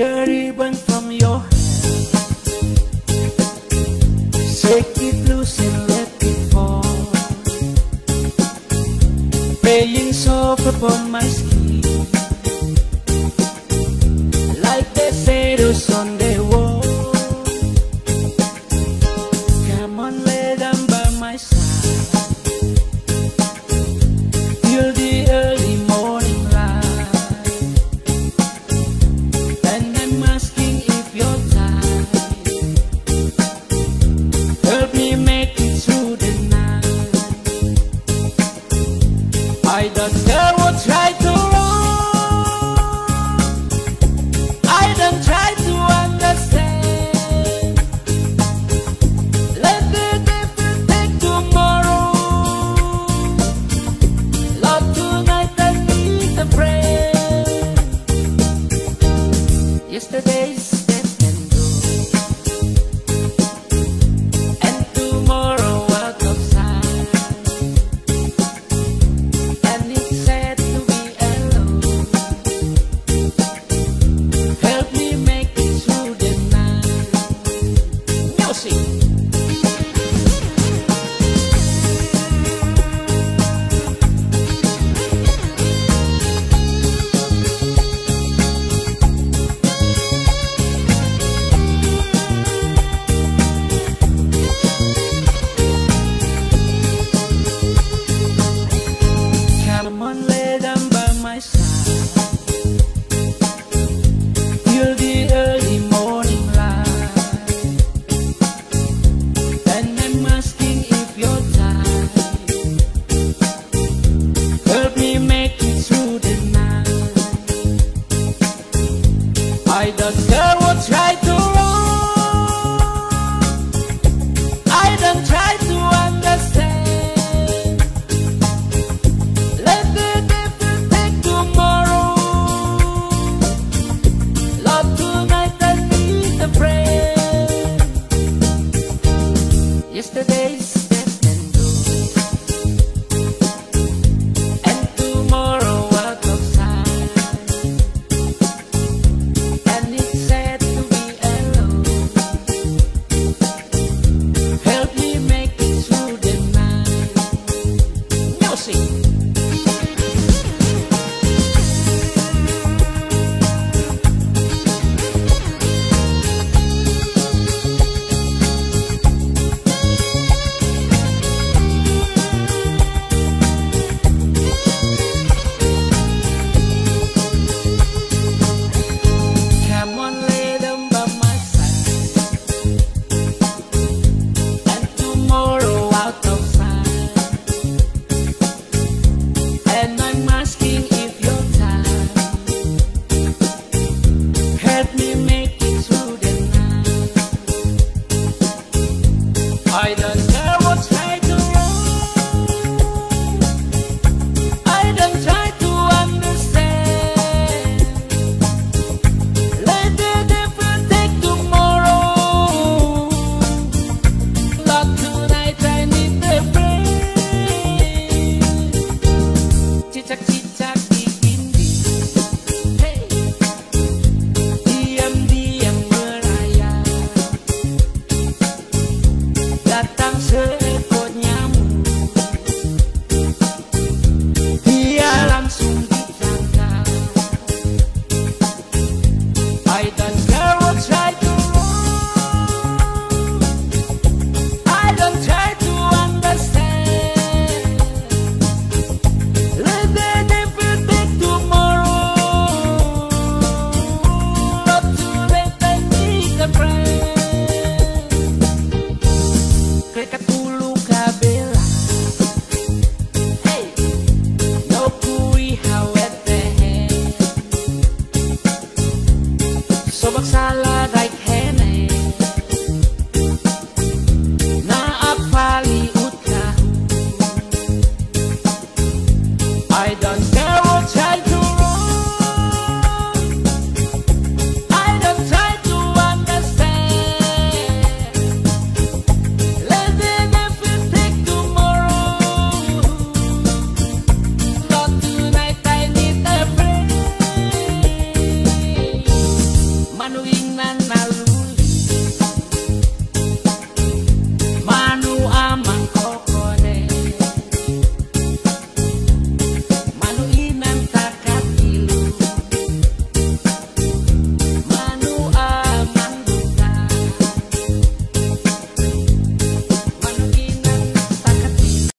the ribbon from your hand. Shake it loose and let it fall, playing soft upon my skin, like the shadows on the wall. Come on, lay down by my side till the early morning light. And I'm asking if you're tired, help me make it through the night. I don't care what's right or wrong, I don't try to understand. Let the devil take tomorrow, Lord, tonight I need a prayer. Yesterday's dead and gone, and tomorrow out of sight, and it's sad to be alone. Help me make it through the night. Music. Come on, lay down by my side till the early morning light. And I'm asking if you're tired, help me make it through the night. I don't care what's right or wrong, I don't try to understand. Yesterday's dead and gone, and tomorrow out of sight, and it's sad to be alone. Help me make it through the night. Music. I don't care what's right or wrong, I don't try to understand. Let the devil take tomorrow, but tonight I need the break. Chit-chak, chit-chak, di-din-di. Hey. Diam-diam merayap, datang seekor nyamuk, dia langsung ditangkap. I don't care what's right or wrong, I don't try to understand. Let the devil take tomorrow, not too late, I need a friend. Krekat bulu kabela, hey, no kui hawet teh, sobak saladaik hene, naap pali utah. I don't care what's right or wrong, I don't try to understand. Let the devil take tomorrow, but tonight I need a break. มัน